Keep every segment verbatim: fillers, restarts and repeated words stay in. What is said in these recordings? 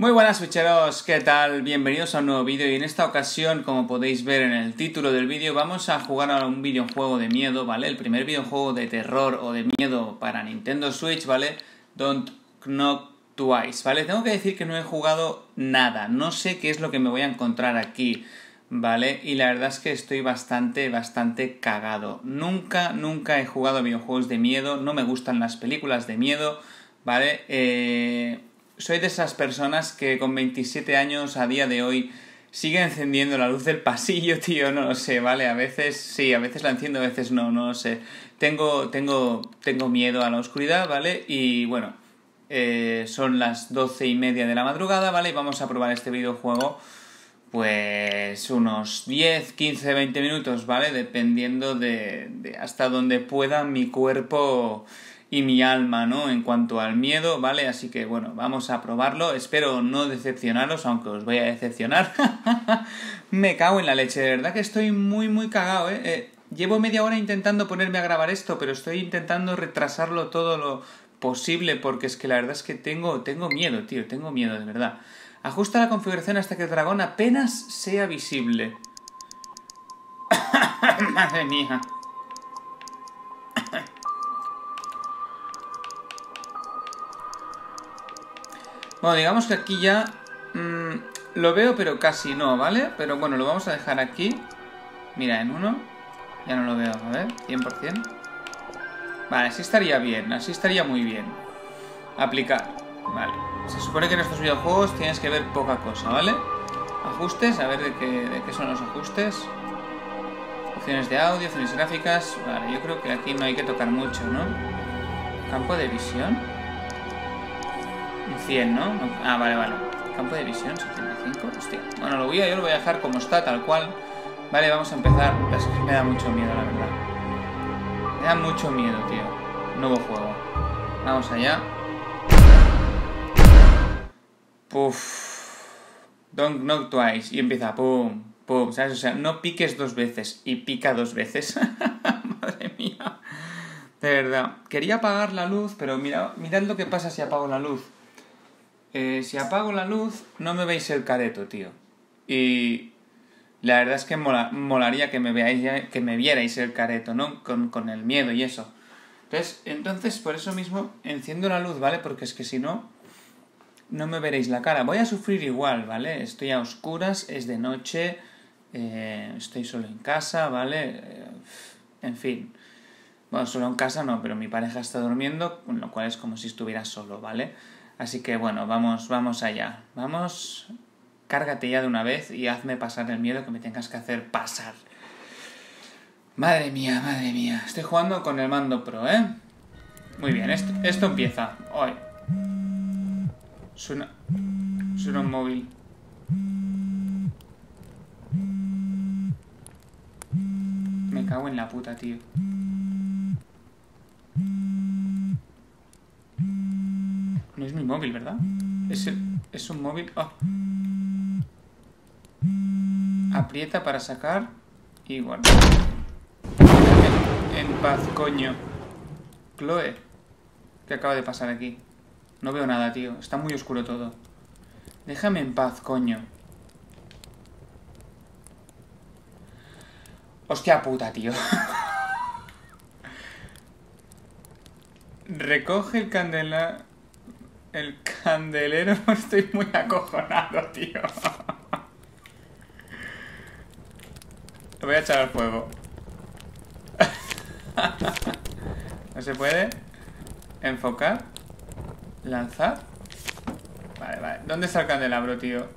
Muy buenas switcheros, ¿qué tal? Bienvenidos a un nuevo vídeo y en esta ocasión, como podéis ver en el título del vídeo, vamos a jugar a un videojuego de miedo, ¿vale? El primer videojuego de terror o de miedo para Nintendo Switch, ¿vale? Don't Knock Twice, ¿vale? Tengo que decir que no he jugado nada, no sé qué es lo que me voy a encontrar aquí, ¿vale? Y la verdad es que estoy bastante, bastante cagado. Nunca, nunca he jugado a videojuegos de miedo, no me gustan las películas de miedo, ¿vale? Eh... Soy de esas personas que con veintisiete años a día de hoy sigue encendiendo la luz del pasillo, tío, no lo sé, ¿vale? A veces sí, a veces la enciendo, a veces no, no lo sé. Tengo, tengo, tengo miedo a la oscuridad, ¿vale? Y bueno, eh, son las doce y media de la madrugada, ¿vale? Y vamos a probar este videojuego pues unos diez, quince, veinte minutos, ¿vale? Dependiendo de, de hasta donde pueda mi cuerpo y mi alma, ¿no? En cuanto al miedo, ¿vale? Así que, bueno, vamos a probarlo. Espero no decepcionaros, aunque os voy a decepcionar. Me cago en la leche, de verdad que estoy muy, muy cagado, ¿eh? ¿eh? Llevo media hora intentando ponerme a grabar esto, pero estoy intentando retrasarlo todo lo posible, porque es que la verdad es que tengo, tengo miedo, tío, tengo miedo, de verdad. Ajusta la configuración hasta que el dragón apenas sea visible. Madre mía. Bueno, digamos que aquí ya mmm, lo veo, pero casi no, ¿vale? Pero bueno, lo vamos a dejar aquí. Mira, en uno. Ya no lo veo, a ver, cien por cien. Vale, así estaría bien, así estaría muy bien. Aplicar, vale. Se supone que en estos videojuegos tienes que ver poca cosa, ¿vale? Ajustes, a ver de qué, de qué son los ajustes. Opciones de audio, opciones gráficas. Vale, yo creo que aquí no hay que tocar mucho, ¿no? Campo de visión. cien, ¿no? Ah, vale, vale. Campo de visión, setenta y cinco. Hostia. Bueno, lo voy a, yo lo voy a dejar como está, tal cual. Vale, vamos a empezar. Es que me da mucho miedo, la verdad. Me da mucho miedo, tío. Nuevo juego. Vamos allá. Puf. Don't Knock Twice. Y empieza. Pum, pum. ¿Sabes? O sea, no piques dos veces. Y pica dos veces. Madre mía. De verdad. Quería apagar la luz, pero mirad, mirad lo que pasa si apago la luz. Eh, si apago la luz, no me veis el careto, tío. Y la verdad es que mola, molaría que me veáis, que me vierais el careto, ¿no? Con, con el miedo y eso. Entonces, entonces, por eso mismo, enciendo la luz, ¿vale? Porque es que si no, no me veréis la cara. Voy a sufrir igual, ¿vale? Estoy a oscuras, es de noche, eh, estoy solo en casa, ¿vale? Eh, en fin. Bueno, solo en casa no, pero mi pareja está durmiendo, con lo cual es como si estuviera solo, ¿vale? Así que bueno, vamos, vamos allá. Vamos, cárgate ya de una vez y hazme pasar el miedo que me tengas que hacer pasar. Madre mía, madre mía. Estoy jugando con el mando pro, ¿eh? Muy bien, esto, esto empieza. Hoy. Suena, suena un móvil. Me cago en la puta, tío. No es mi móvil, ¿verdad? Es, el, es un móvil... Oh. Aprieta para sacar y guarda. En, en paz, coño. Chloe. ¿Qué acaba de pasar aquí? No veo nada, tío. Está muy oscuro todo. Déjame en paz, coño. Hostia puta, tío. Recoge el candela... El candelero, estoy muy acojonado, tío. Lo voy a echar al fuego. No se puede. Enfocar. Lanzar. Vale, vale. ¿Dónde está el candelabro, tío?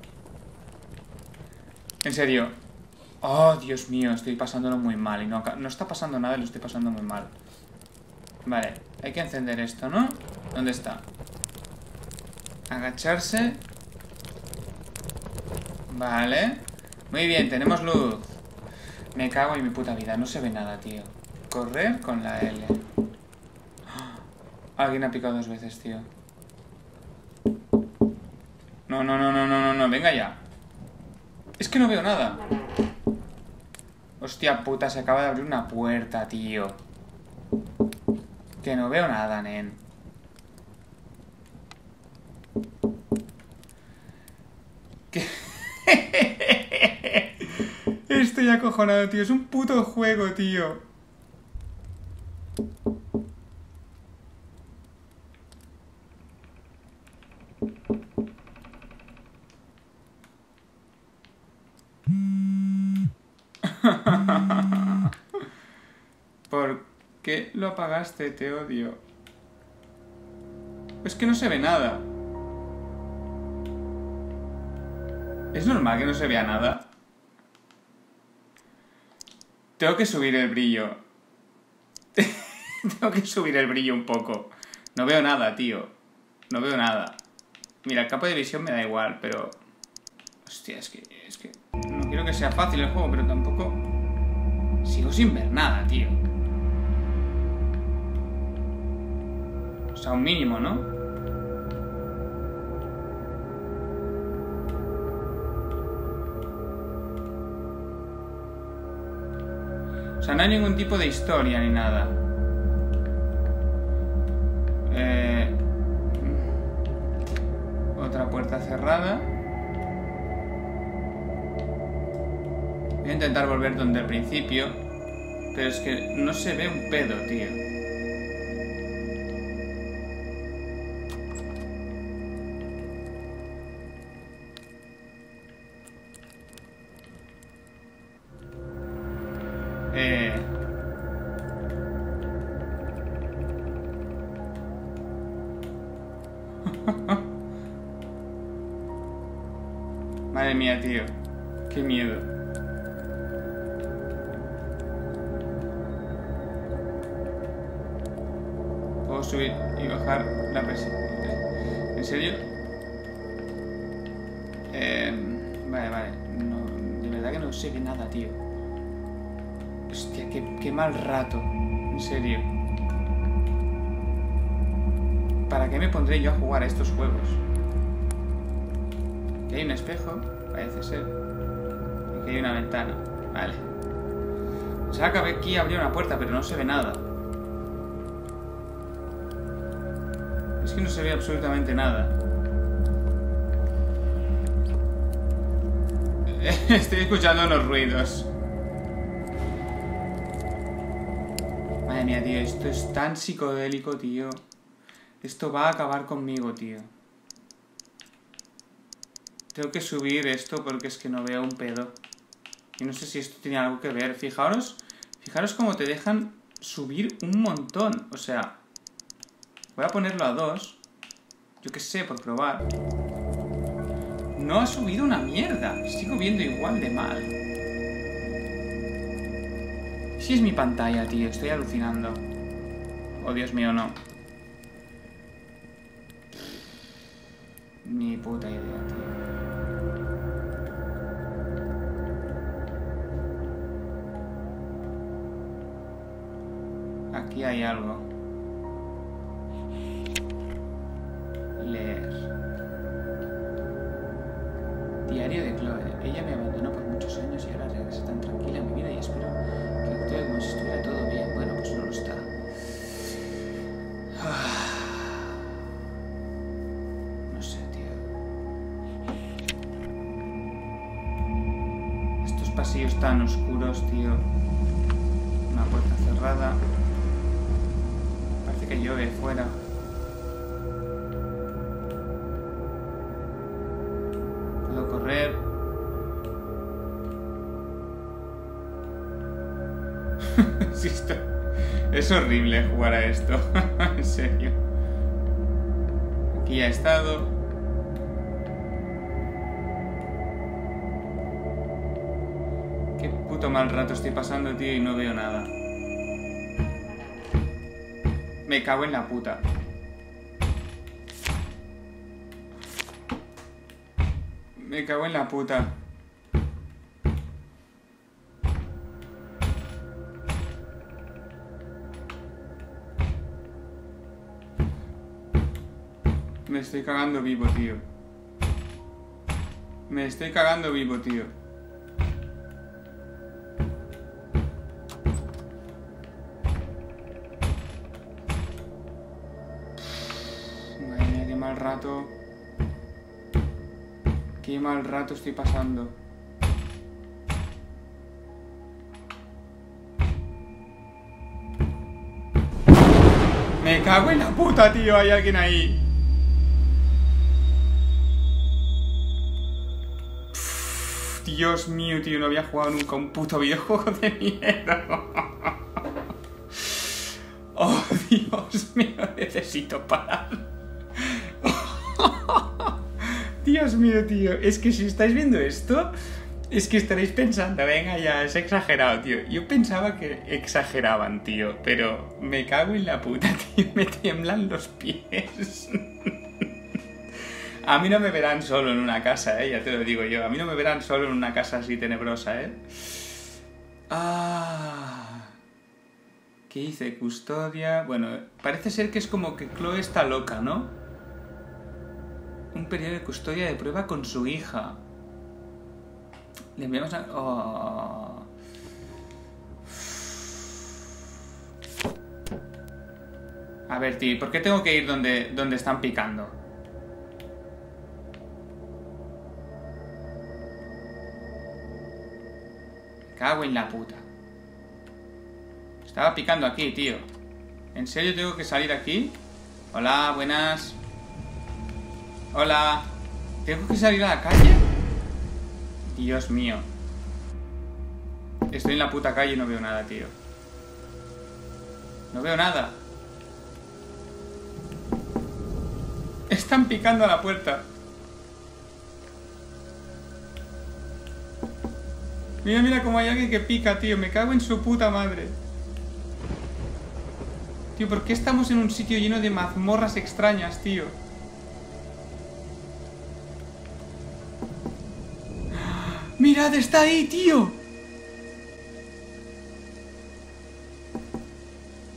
En serio. Oh, Dios mío, estoy pasándolo muy mal. Y no, no está pasando nada y lo estoy pasando muy mal. Vale, hay que encender esto, ¿no? ¿Dónde está? Agacharse. Vale. Muy bien, tenemos luz. Me cago en mi puta vida, no se ve nada, tío. Correr con la L. Alguien ha picado dos veces, tío. No, no, no, no, no, no, no, venga ya. Es que no veo nada. Hostia puta, se acaba de abrir una puerta, tío. Que no veo nada, nen. Estoy acojonado, tío. Es un puto juego, tío. ¿Por qué lo apagaste? Te odio. Es que no se ve nada. ¿Es normal que no se vea nada? Tengo que subir el brillo. Tengo que subir el brillo un poco. No veo nada, tío. No veo nada. Mira, el campo de visión me da igual, pero... Hostia, es que... Es que... No quiero que sea fácil el juego, pero tampoco... Sigo sin ver nada, tío. O sea, un mínimo, ¿no? O sea, no hay ningún tipo de historia ni nada. Eh... Otra puerta cerrada. Voy a intentar volver donde al principio. Pero es que no se ve un pedo, tío. Eh... Madre mía, tío. Qué miedo. Subir y bajar la presión. ¿En serio? Eh, vale, vale. No, de verdad que no se ve nada, tío. Hostia, qué, qué mal rato. En serio. ¿Para qué me pondré yo a jugar a estos juegos? Aquí hay un espejo, parece ser. Aquí hay una ventana. Vale. O sea, acabé aquí, abrí una puerta, pero no se ve nada. Es que no se ve absolutamente nada. Estoy escuchando unos ruidos. Madre mía, tío, esto es tan psicodélico, tío. Esto va a acabar conmigo, tío. Tengo que subir esto porque es que no veo un pedo. Y no sé si esto tiene algo que ver. Fijaros, fijaros cómo te dejan subir un montón. O sea... Voy a ponerlo a dos. Yo qué sé, por probar. No ha subido una mierda. Sigo viendo igual de mal. Si es mi pantalla, tío. Estoy alucinando. Oh, Dios mío, no. Ni puta idea, tío. Aquí hay algo. Leer. Diario de Chloe. Ella me abandonó por muchos años y ahora regresa tan tranquila a mi vida y espero que actúe como si estuviera todo bien. Bueno, pues no lo está. No sé, tío. Estos pasillos tan oscuros, tío. Una puerta cerrada. Parece que llueve fuera. Es horrible jugar a esto. En serio. Aquí ya he estado. Qué puto mal rato estoy pasando, tío, y no veo nada. Me cago en la puta. Me cago en la puta. Me estoy cagando vivo, tío. Me estoy cagando vivo, tío. Madre mía, qué mal rato. Qué mal rato estoy pasando. Me cago en la puta, tío. Hay alguien ahí. Uf, Dios mío, tío. No había jugado nunca un puto videojuego de mierda. Oh, Dios mío. Necesito parar. Dios mío, tío. Es que si estáis viendo esto, es que estaréis pensando, venga ya, es exagerado, tío. Yo pensaba que exageraban, tío, pero me cago en la puta, tío, me tiemblan los pies. A mí no me verán solo en una casa, eh, ya te lo digo yo. A mí no me verán solo en una casa así tenebrosa, eh. Ah, ¿qué hice? Custodia... Bueno, parece ser que es como que Chloe está loca, ¿no? Un periodo de custodia de prueba con su hija. Le enviamos a... Oh. A ver, tío, ¿por qué tengo que ir donde, donde están picando? Me cago en la puta. Estaba picando aquí, tío. ¿En serio tengo que salir aquí? Hola, buenas. Hola. ¿Tengo que salir a la calle? Dios mío. Estoy en la puta calle y no veo nada, tío. No veo nada. Están picando a la puerta. Mira, mira cómo hay alguien que pica, tío. Me cago en su puta madre. Tío, ¿por qué estamos en un sitio lleno de mazmorras extrañas, tío? ¡Mirad, está ahí, tío!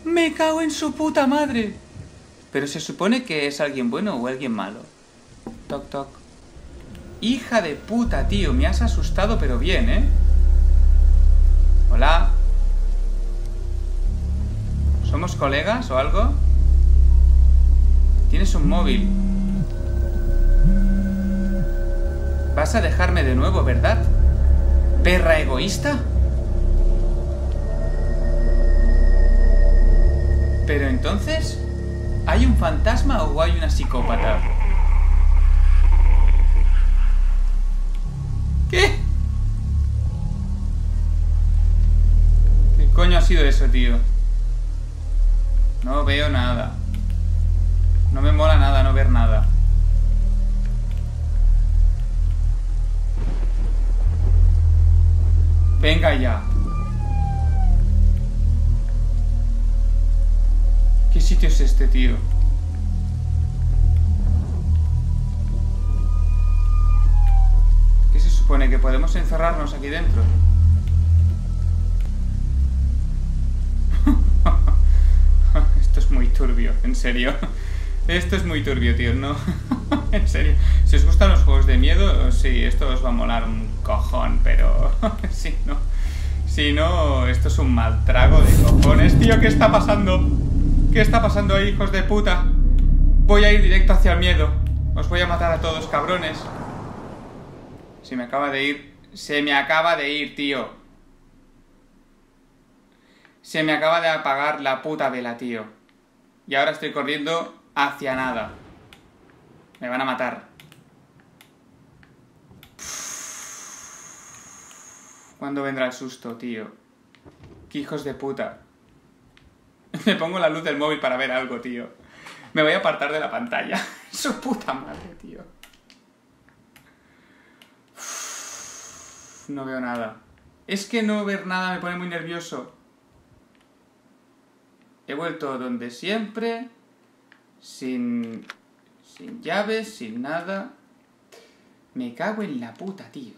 ¡Me cago en su puta madre! Pero se supone que es alguien bueno o alguien malo. Toc, toc. ¡Hija de puta, tío! Me has asustado, pero bien, ¿eh? Hola. ¿Somos colegas o algo? Tienes un móvil. Vas a dejarme de nuevo, ¿verdad? ¿Perra egoísta? Pero entonces, ¿hay un fantasma o hay una psicópata? ¿Qué? ¿Qué coño ha sido eso, tío? No veo nada. No me mola nada no ver nada. Venga ya. ¿Qué sitio es este, tío? ¿Qué se supone? ¿Que podemos encerrarnos aquí dentro? Esto es muy turbio, en serio. Esto es muy turbio, tío, ¿no? En serio, si os gustan los juegos de miedo, sí, esto os va a molar un cojón, pero si no, si no, esto es un mal trago de cojones, tío. ¿Qué está pasando? ¿Qué está pasando ahí, hijos de puta? Voy a ir directo hacia el miedo. Os voy a matar a todos, cabrones. Se me acaba de ir. Se me acaba de ir, tío. Se me acaba de apagar la puta vela, tío. Y ahora estoy corriendo hacia nada. Me van a matar. ¿Cuándo vendrá el susto, tío? ¡Qué hijos de puta! Me pongo la luz del móvil para ver algo, tío. Me voy a apartar de la pantalla. Su puta madre, tío. No veo nada. Es que no ver nada me pone muy nervioso. He vuelto donde siempre. Sin... sin llaves, sin nada. Me cago en la puta, tío.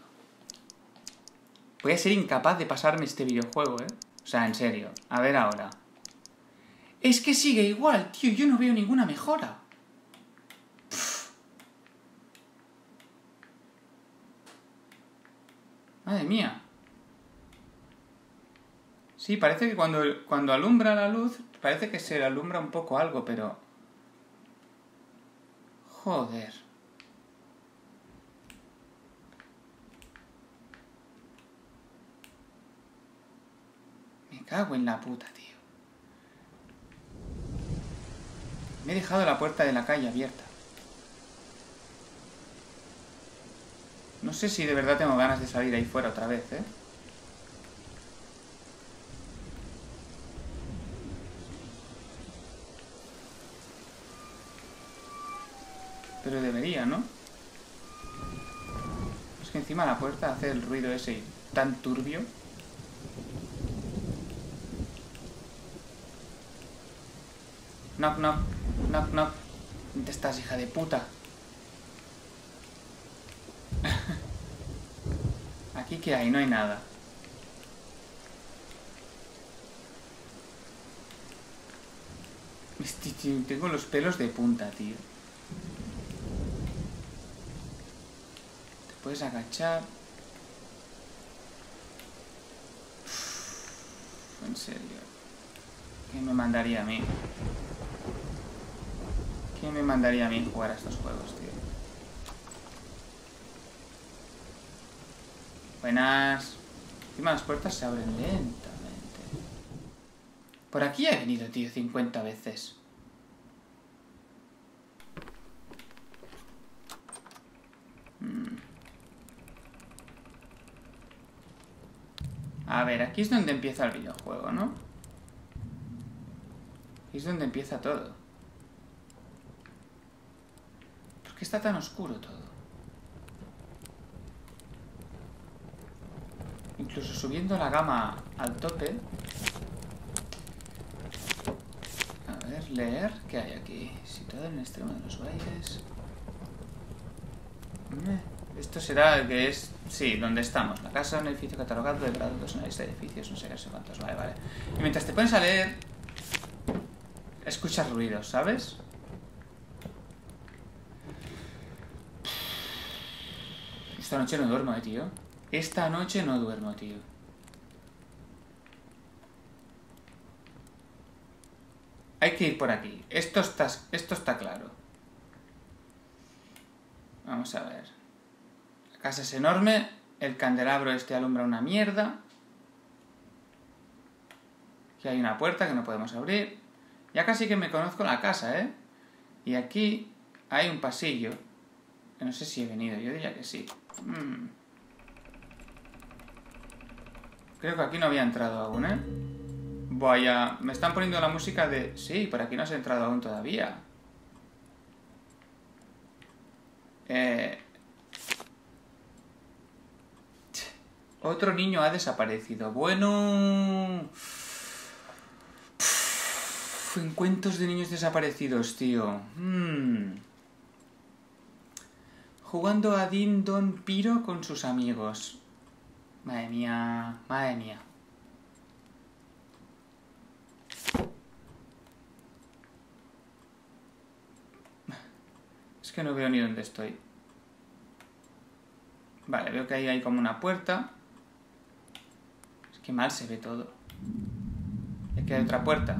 Voy a ser incapaz de pasarme este videojuego, ¿eh? O sea, en serio. A ver ahora. Es que sigue igual, tío. Yo no veo ninguna mejora. Pff. Madre mía. Sí, parece que cuando, cuando alumbra la luz, parece que se alumbra un poco algo, pero... Joder. cago en la puta, tío. Me he dejado la puerta de la calle abierta. No sé si de verdad tengo ganas de salir ahí fuera otra vez, ¿eh? Pero debería, ¿no? Es que encima la puerta hace el ruido ese tan turbio. Knock, knock, knock, knock. ¿Dónde estás, hija de puta? Aquí que hay, no hay nada. Tengo los pelos de punta, tío. Puedes agachar. Uf, en serio. ¿Quién me mandaría a mí? ¿Quién me mandaría a mí jugar a estos juegos, tío? Buenas. Encima las puertas se abren lentamente. Por aquí he venido, tío, cincuenta veces. A ver, aquí es donde empieza el videojuego, ¿no? Aquí es donde empieza todo. ¿Por qué está tan oscuro todo? Incluso subiendo la gama al tope. A ver, leer. ¿Qué hay aquí? Situado en el extremo de los valles. Esto será el que es... Sí, donde estamos. La casa, un edificio catalogado de grado dos, una lista de edificios, no sé qué, no sé cuántos. Vale, vale. Y mientras te pones a leer... Escuchas ruidos, ¿sabes? Esta noche no duermo, eh, tío. Esta noche no duermo, tío. Hay que ir por aquí. Esto está, esto está claro. Vamos a ver... La casa es enorme, el candelabro este alumbra una mierda. Aquí hay una puerta que no podemos abrir. Ya casi que me conozco la casa, ¿eh? Y aquí hay un pasillo. Que no sé si he venido, yo diría que sí. Mm. Creo que aquí no había entrado aún, ¿eh? Vaya, me están poniendo la música de... Sí, por aquí no has entrado aún todavía. Eh... Otro niño ha desaparecido. Bueno... Pff, encuentros de niños desaparecidos, tío. Hmm. Jugando a Din Don Piro con sus amigos. Madre mía, madre mía. Es que no veo ni dónde estoy. Vale, veo que ahí hay como una puerta... Qué mal se ve todo. Aquí hay otra puerta.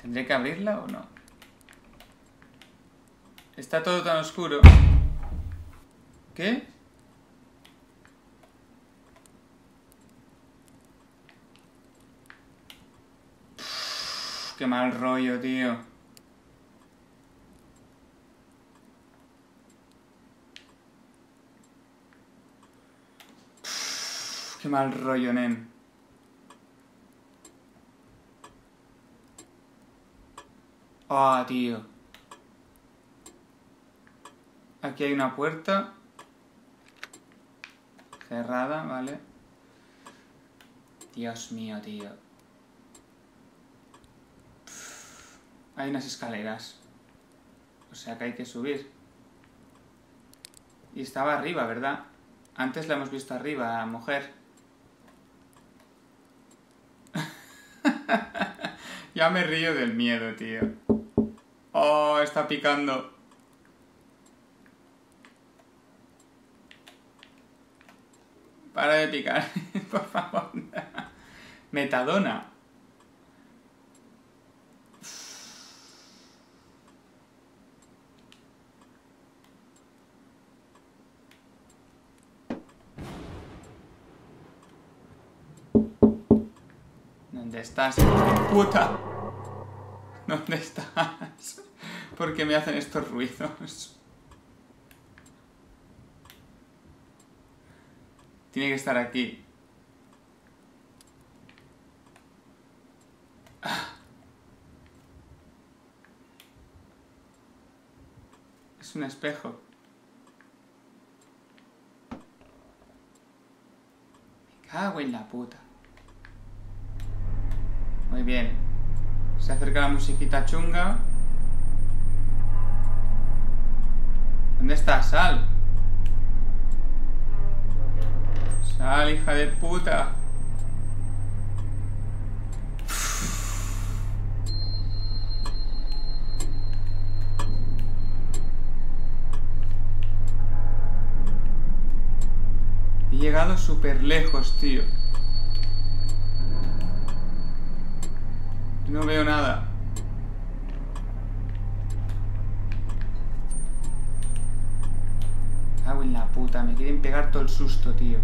¿Tendré que abrirla o no? Está todo tan oscuro. ¿Qué? Uf, qué mal rollo, tío. Qué mal rollo, nen. Ah, oh, tío. Aquí hay una puerta. Cerrada, vale. Dios mío, tío. Pff, hay unas escaleras. O sea que hay que subir. Y estaba arriba, ¿verdad? Antes la hemos visto arriba, la mujer. Ya me río del miedo, tío. Oh, está picando. Para de picar, por favor. Metadona. ¿Dónde estás, hijo de puta? ¿Dónde estás? ¿Por qué me hacen estos ruidos? Tiene que estar aquí. Es un espejo. Me cago en la puta. Muy bien. Se acerca la musiquita chunga. ¿Dónde está? Sal. Sal, hija de puta. He llegado súper lejos, tío. No veo nada. Cago en la puta, me quieren pegar todo el susto, tío.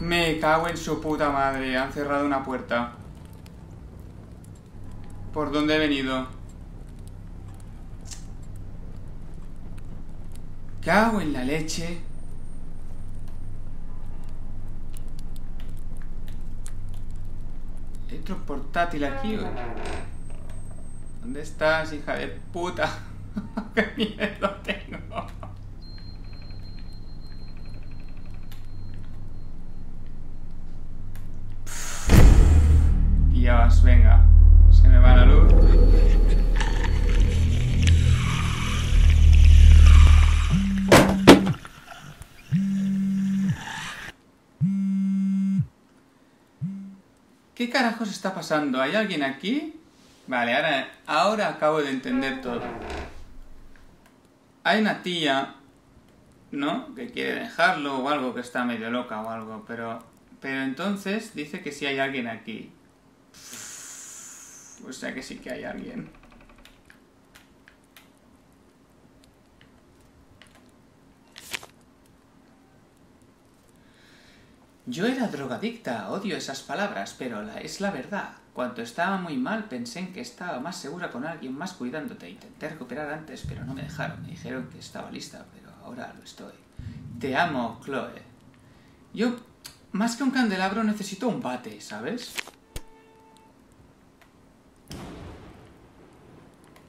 Me cago en su puta madre. Han cerrado una puerta. ¿Por dónde he venido? Cago en la leche. ¿Hay otro portátil aquí? ¿O? ¿Dónde estás, hija de puta? ¡Qué miedo tengo! Dios, venga. Se me va la luz. ¿Qué carajos está pasando? ¿Hay alguien aquí? Vale, ahora, ahora acabo de entender todo. Hay una tía, ¿no? Que quiere dejarlo o algo, que está medio loca o algo, pero, pero entonces dice que sí hay alguien aquí. O sea que sí que hay alguien. Yo era drogadicta, odio esas palabras, pero la, es la verdad. Cuando estaba muy mal pensé en que estaba más segura con alguien más cuidándote. Intenté recuperar antes, pero no me dejaron. Me dijeron que estaba lista, pero ahora lo estoy. Te amo, Chloe. Yo, más que un candelabro, necesito un bate, ¿sabes?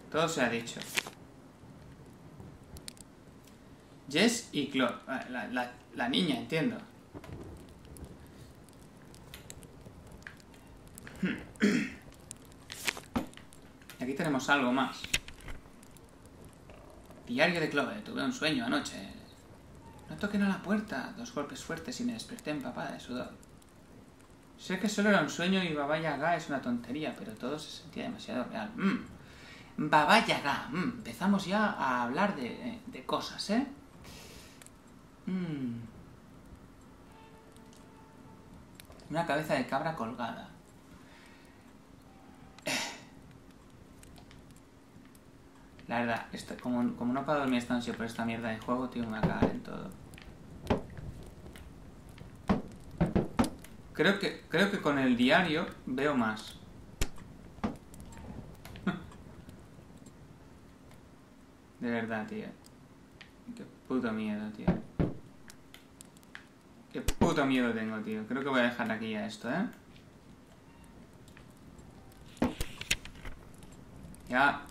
Todo se ha dicho. Jess y Chloe. La, la, la niña, entiendo. Aquí tenemos algo más. Diario de Chloe. Tuve un sueño anoche. No toquen a la puerta. Dos golpes fuertes y me desperté empapada de sudor. Sé que solo era un sueño y Babayaga es una tontería, pero todo se sentía demasiado real. Mm. Babayaga. Mm. Empezamos ya a hablar de, de cosas, ¿eh? Mm. Una cabeza de cabra colgada. La verdad, esto, como, como no puedo dormir esta noche por esta mierda de juego, tío, me va a cagar en todo. Creo que, creo que con el diario veo más. De verdad, tío. Qué puto miedo, tío. Qué puto miedo tengo, tío. Creo que voy a dejar aquí ya esto, ¿eh? Ya...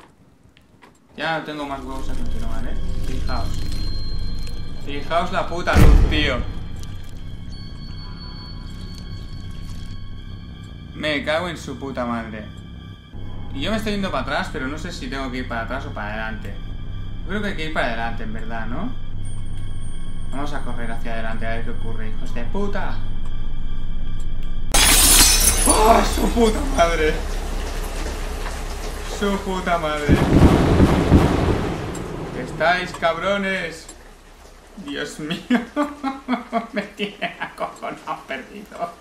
Ya no tengo más huevos a continuar, ¿eh? Fijaos. Fijaos la puta luz, tío. Me cago en su puta madre. Y yo me estoy yendo para atrás, pero no sé si tengo que ir para atrás o para adelante. Yo creo que hay que ir para adelante, en verdad, ¿no? Vamos a correr hacia adelante a ver qué ocurre, hijos de puta. ¡Oh, su puta madre! ¡Su puta madre! ¡Estáis cabrones! ¡Dios mío! Me tiene acojonado, perdido.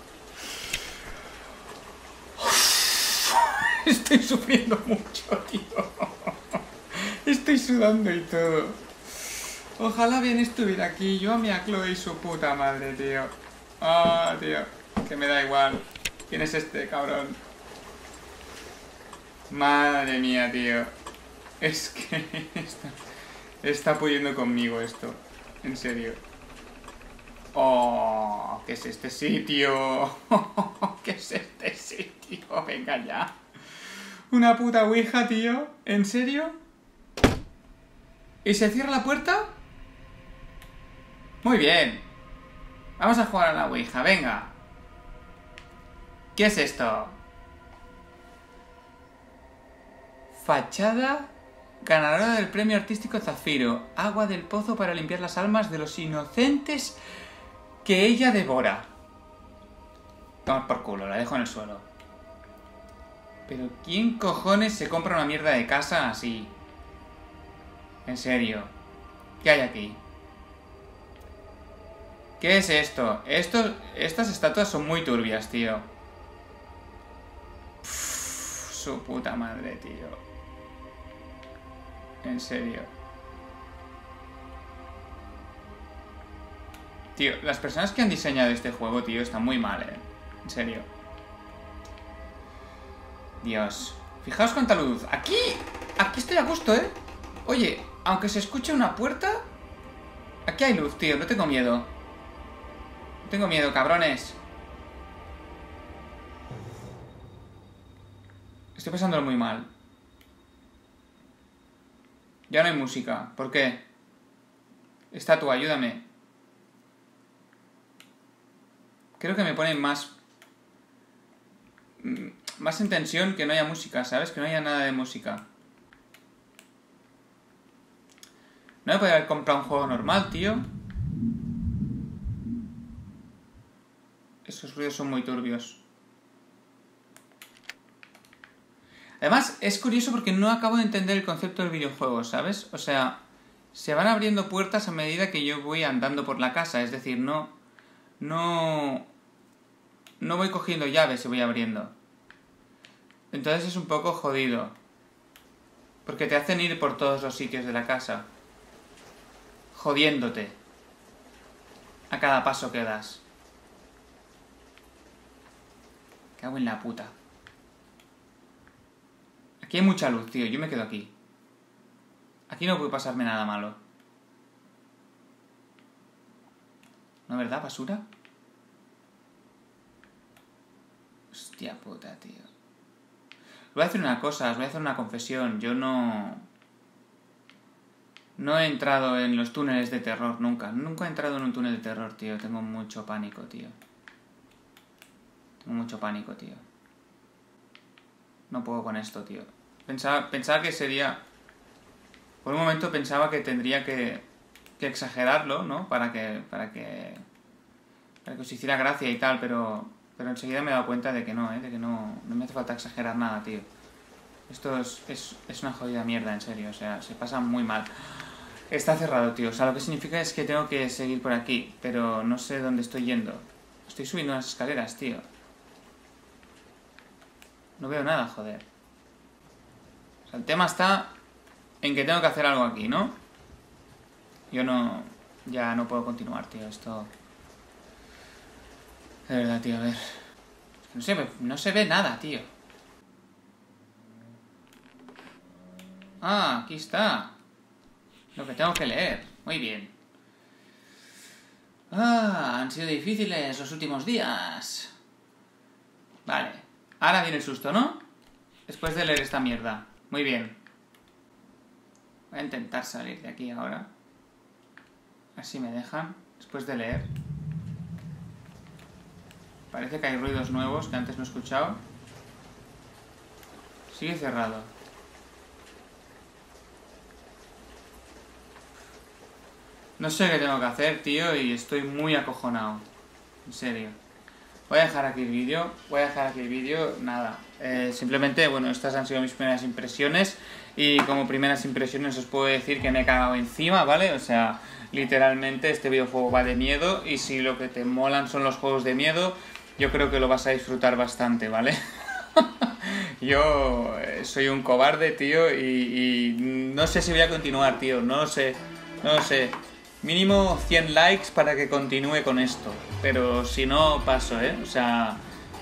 Estoy sufriendo mucho, tío. Estoy sudando y todo. Ojalá bien estuviera aquí. Yo amé a Chloe y su puta madre, tío. Ah, oh, tío. Que me da igual. ¿Quién es este, cabrón? Madre mía, tío. Es que está, está pudiendo conmigo esto. En serio. Oh, ¿qué es este sitio? ¿Qué es este sitio? Venga ya. Una puta ouija, tío. ¿En serio? ¿Y se cierra la puerta? Muy bien. Vamos a jugar a la ouija, venga. ¿Qué es esto? Fachada, ganadora del premio artístico Zafiro. Agua del pozo para limpiar las almas de los inocentes que ella devora. Toma por culo, la dejo en el suelo. Pero ¿quién cojones se compra una mierda de casa así? En serio. ¿Qué hay aquí? ¿Qué es esto? Esto estas estatuas son muy turbias, tío. Uf, su puta madre, tío. En serio. Tío, las personas que han diseñado este juego, tío, están muy mal, eh. En serio. Dios. Fijaos cuánta luz. ¡Aquí! Aquí estoy a gusto, eh. Oye, aunque se escuche una puerta... Aquí hay luz, tío. No tengo miedo. No tengo miedo, cabrones. Estoy pasándolo muy mal. Ya no hay música. ¿Por qué? Estatua, ayúdame. Creo que me ponen más... Más en tensión que no haya música, ¿sabes? Que no haya nada de música. No me podría haber comprado un juego normal, tío. Esos ruidos son muy turbios. Además, es curioso porque no acabo de entender el concepto del videojuego, ¿sabes? O sea, se van abriendo puertas a medida que yo voy andando por la casa. Es decir, no... No... No voy cogiendo llaves y voy abriendo. Entonces es un poco jodido. Porque te hacen ir por todos los sitios de la casa. Jodiéndote. A cada paso que das. Cago en la puta. Aquí hay mucha luz, tío. Yo me quedo aquí. Aquí no puede pasarme nada malo. ¿No, verdad? ¿Basura? Hostia puta, tío. Os voy a hacer una cosa, os voy a hacer una confesión. Yo no... No he entrado en los túneles de terror nunca. Nunca he entrado en un túnel de terror, tío. Tengo mucho pánico, tío. Tengo mucho pánico, tío. No puedo con esto, tío. Pensaba, pensaba que sería... Por un momento pensaba que tendría que... que exagerarlo, ¿no? Para que, para que... Para que os hiciera gracia y tal, pero... Pero enseguida me he dado cuenta de que no, ¿eh? De que no, no me hace falta exagerar nada, tío. Esto es, es, es una jodida mierda, en serio. O sea, se pasa muy mal. Está cerrado, tío. O sea, lo que significa es que tengo que seguir por aquí. Pero no sé dónde estoy yendo. Estoy subiendo unas escaleras, tío. No veo nada, joder. O sea, el tema está en que tengo que hacer algo aquí, ¿no? Yo no... Ya no puedo continuar, tío. Esto... De verdad, tío, a ver... No se ve, no se ve nada, tío. Ah, aquí está. Lo que tengo que leer. Muy bien. Ah, han sido difíciles los últimos días. Vale. Ahora viene el susto, ¿no? Después de leer esta mierda. Muy bien. Voy a intentar salir de aquí ahora. Así me dejan. Después de leer... Parece que hay ruidos nuevos que antes no he escuchado. Sigue cerrado. No sé qué tengo que hacer, tío, y estoy muy acojonado. En serio. Voy a dejar aquí el vídeo. Voy a dejar aquí el vídeo. Nada. Eh, simplemente, bueno, estas han sido mis primeras impresiones. Y como primeras impresiones os puedo decir que me he cagado encima, ¿vale? O sea, literalmente este videojuego va de miedo. Y si lo que te molan son los juegos de miedo... Yo creo que lo vas a disfrutar bastante, ¿vale? Yo soy un cobarde, tío, y, y no sé si voy a continuar, tío, no lo sé, no lo sé. Mínimo cien likes para que continúe con esto, pero si no, paso, ¿eh? O sea,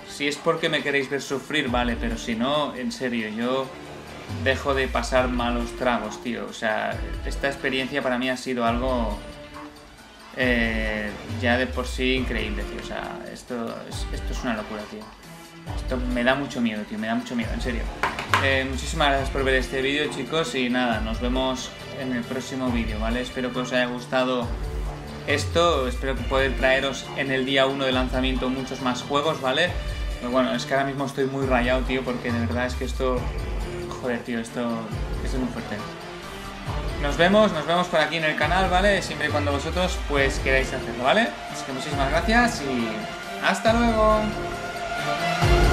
si es porque me queréis ver sufrir, vale, pero si no, en serio, yo dejo de pasar malos tragos, tío. O sea, esta experiencia para mí ha sido algo... Eh, ya de por sí increíble, tío. O sea, esto es, esto es una locura, tío. Esto me da mucho miedo, tío. Me da mucho miedo, en serio. Eh, muchísimas gracias por ver este vídeo, chicos. Y nada, nos vemos en el próximo vídeo, ¿vale? Espero que os haya gustado esto. Espero poder traeros en el día uno de lanzamiento muchos más juegos, ¿vale? Pero bueno, es que ahora mismo estoy muy rayado, tío, porque de verdad es que esto... Joder, tío, esto, esto es muy fuerte. Nos vemos, nos vemos por aquí en el canal, ¿vale? Siempre y cuando vosotros, pues, queráis hacerlo, ¿vale? Así que muchísimas gracias y hasta luego.